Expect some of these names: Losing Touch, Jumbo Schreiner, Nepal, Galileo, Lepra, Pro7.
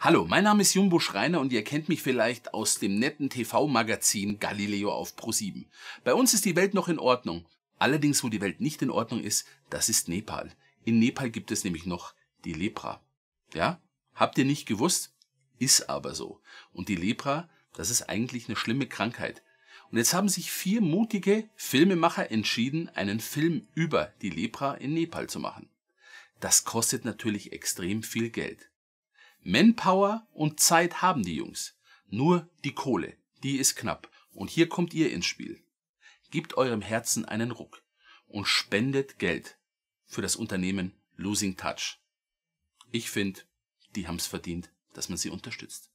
Hallo, mein Name ist Jumbo Schreiner und ihr kennt mich vielleicht aus dem netten TV-Magazin Galileo auf Pro7. Bei uns ist die Welt noch in Ordnung. Allerdings, wo die Welt nicht in Ordnung ist, das ist Nepal. In Nepal gibt es nämlich noch die Lepra. Ja, habt ihr nicht gewusst? Ist aber so. Und die Lepra, das ist eigentlich eine schlimme Krankheit. Und jetzt haben sich 4 mutige Filmemacher entschieden, einen Film über die Lepra in Nepal zu machen. Das kostet natürlich extrem viel Geld. Manpower und Zeit haben die Jungs. Nur die Kohle, die ist knapp. Und hier kommt ihr ins Spiel. Gebt eurem Herzen einen Ruck und spendet Geld für das Unternehmen Losing Touch. Ich finde, die haben es verdient, dass man sie unterstützt.